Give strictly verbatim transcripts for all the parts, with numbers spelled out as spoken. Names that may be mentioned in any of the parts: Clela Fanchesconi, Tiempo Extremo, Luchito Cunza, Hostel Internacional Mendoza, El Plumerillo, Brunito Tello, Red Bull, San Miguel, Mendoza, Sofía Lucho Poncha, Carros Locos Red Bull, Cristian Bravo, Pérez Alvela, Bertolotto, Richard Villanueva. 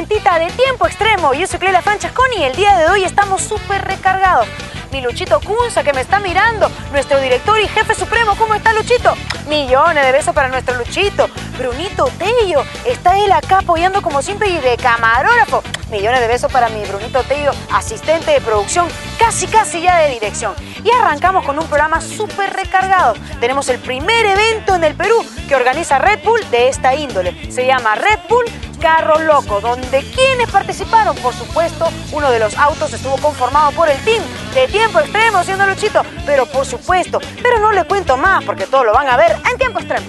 mentita de tiempo extremo. Yo soy Clela Fanchesconi y el día de hoy estamos súper recargados. Mi Luchito Cunza, que me está mirando, nuestro director y jefe supremo. ¿Cómo está, Luchito? Millones de besos para nuestro Luchito. Brunito Tello, está él acá apoyando como siempre y de camarógrafo. Millones de besos para mi Brunito Tello, asistente de producción, casi casi ya de dirección. Y arrancamos con un programa súper recargado. Tenemos el primer evento en el Perú que organiza Red Bull de esta índole. Se llama Red Bull Carro Loco, donde quienes participaron, por supuesto, uno de los autos estuvo conformado por el team de tiempo extremo, siendo Luchito, pero por supuesto, pero no les cuento más porque todo lo van a ver en tiempo extremo.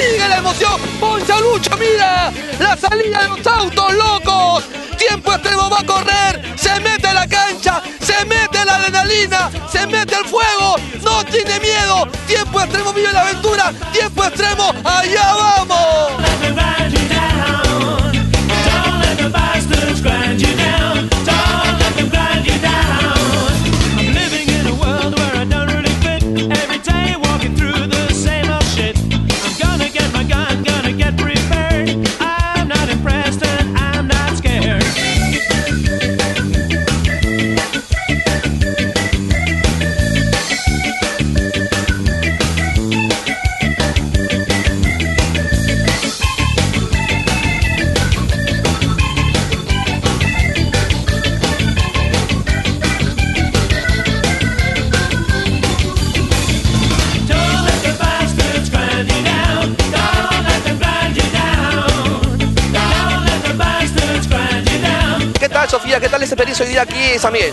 Sigue la emoción, Poncha Lucho, mira, la salida de los autos locos, tiempo extremo va a correr, se mete a la cancha, se mete la adrenalina, se mete el fuego, no tiene miedo, tiempo extremo vive la aventura, tiempo extremo, allá vamos. Sofía, ¿qué tal esa experiencia hoy día aquí en San Miguel?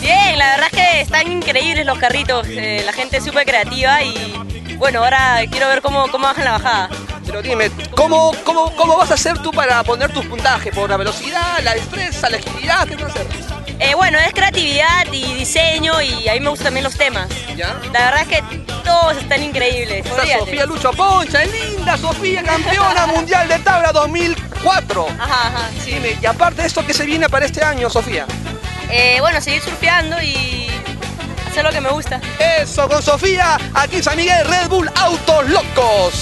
Bien, la verdad es que están increíbles los carritos, eh, la gente es súper creativa y bueno, ahora quiero ver cómo, cómo bajan la bajada. Pero dime, ¿cómo, cómo, ¿cómo vas a hacer tú para poner tus puntajes? ¿Por la velocidad, la destreza, la agilidad? ¿Qué vas a hacer? Eh, bueno, es creatividad y diseño y a mí me gustan también los temas. ¿Ya? La verdad es que todos están increíbles. Está Sofía Lucho Poncha, es linda Sofía, campeona mundial de tabla dos mil cuatro. Ajá, ajá, sí. Dime, y aparte de esto, ¿qué se viene para este año, Sofía? Eh, bueno, seguir surfeando y hacer lo que me gusta. Eso, con Sofía, aquí en San Miguel, Red Bull Autos Locos.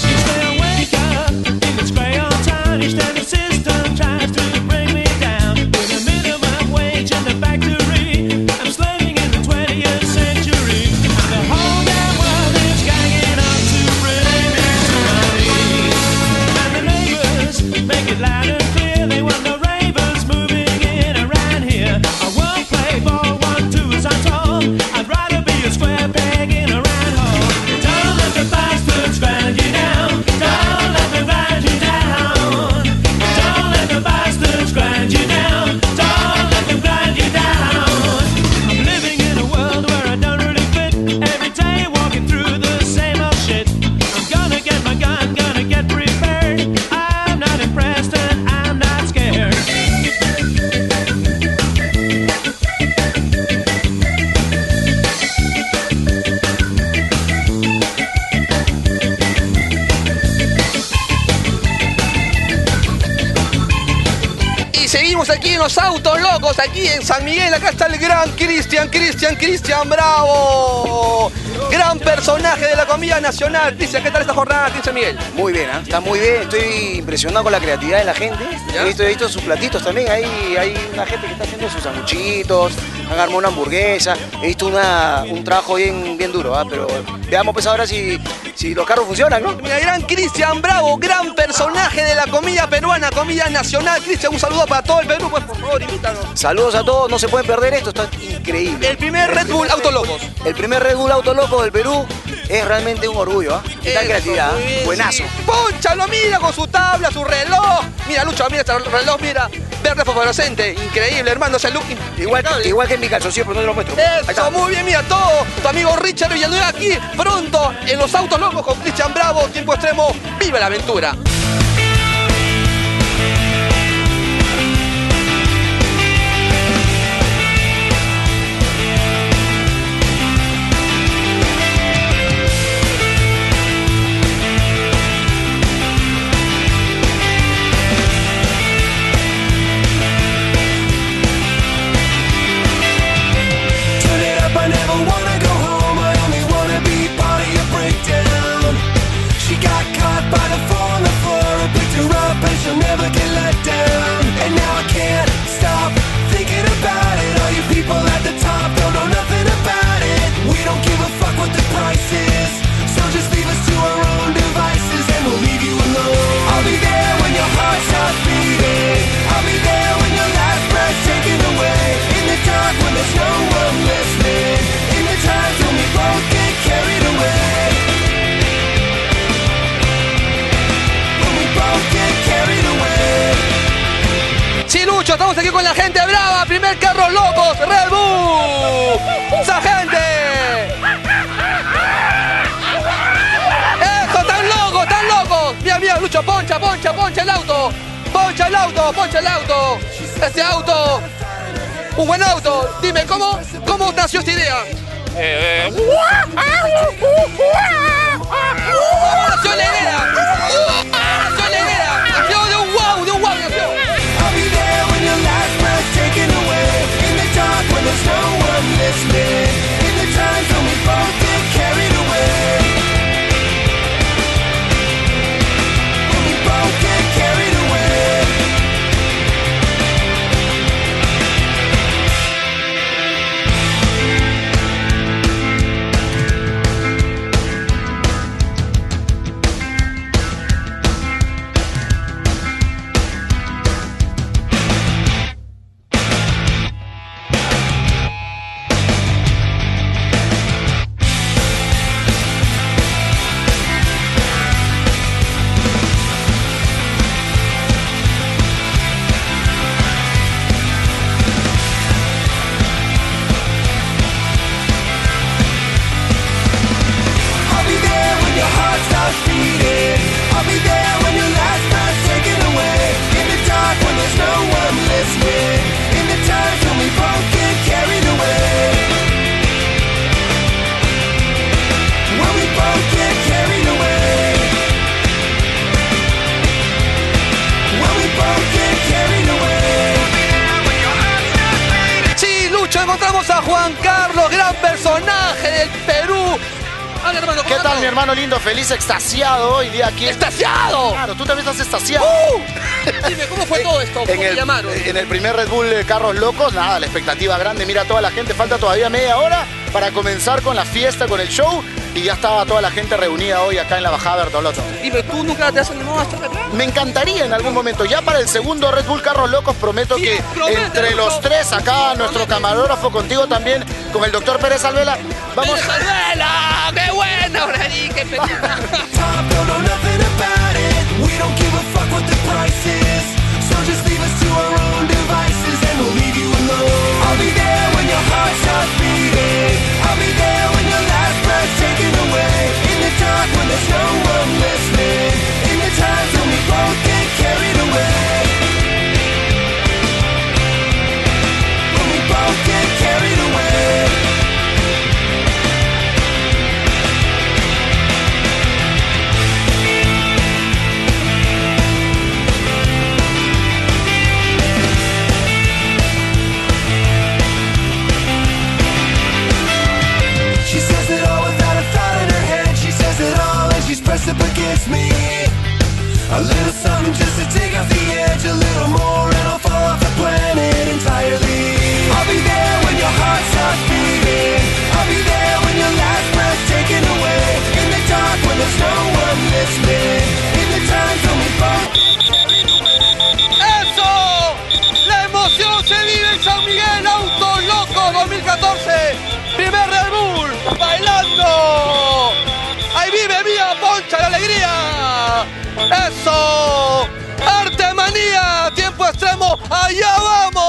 Seguimos aquí en los autos locos, aquí en San Miguel, acá está el gran Cristian, Cristian, Cristian Bravo. Gran personaje de la comida nacional. Cristian, ¿qué tal esta jornada aquí en San Miguel? Muy bien, ¿eh? Está muy bien, estoy impresionado con la creatividad de la gente. He visto, he visto sus platitos también, hay, hay una gente que está haciendo sus sanguchitos, han armado una hamburguesa. He visto una, un trabajo bien, bien duro, ¿eh? Pero veamos pues ahora si... Si los carros funcionan, ¿no? Mira, gran Cristian Bravo, gran personaje de la comida peruana, comida nacional. Cristian, un saludo para todo el Perú, pues. por favor, invítanos. Saludos a todos, no se pueden perder esto, está increíble. El primer Red Bull Autolocos. El primer Red Bull Autolocos del Perú es realmente un orgullo, ¿eh? ¿Qué tal creatividad? Buenazo. Sí. Poncha, lo mira con su tabla, su reloj. Mira, Lucho, mira este reloj, mira. Verde fosforescente, increíble, hermano, ese look igual, igual que en mi calzoncillo, pero no te lo muestro. Eso, muy bien, mira todo. Tu amigo Richard Villanueva aquí, pronto, en los Autolocos con Cristian Bravo, tiempo extremo, vive la aventura. Estamos aquí con la gente brava, primer carro locos, Red Bull. ¡Esa gente! ¡Eso! ¡Están locos, están locos! Mira, mira, Lucho, poncha, poncha, poncha el auto. Poncha el auto, poncha el auto. Este auto, un buen auto. Dime, ¿cómo, cómo nació esta idea? Eh, eh. ¿Cómo nació la idea? ¿Cómo nació la idea? Nació de un wow, de un wow nació. ¿Qué tal, mi hermano lindo? Feliz, extasiado hoy día aquí. ¡Extasiado! Claro, tú también estás extasiado. Uh, dime, ¿cómo fue todo esto? ¿Cómo en, te el, llamaron? En el primer Red Bull de Carros Locos, nada, la expectativa grande. Mira, toda la gente, falta todavía media hora para comenzar con la fiesta, con el show. Y ya estaba toda la gente reunida hoy acá en la bajada Bertolotto. Dime, ¿tú nunca te has animado a estar acá? Me encantaría en algún momento. Ya para el segundo Red Bull Carros Locos prometo sí, que promete, entre Lucho. Los tres acá, sí, nuestro camarógrafo contigo también, con el doctor Pérez Alvela, vamos... ¡Pérez Alvela! ¡Qué bueno, Brady! ¡Qué pena! ¡Allá vamos!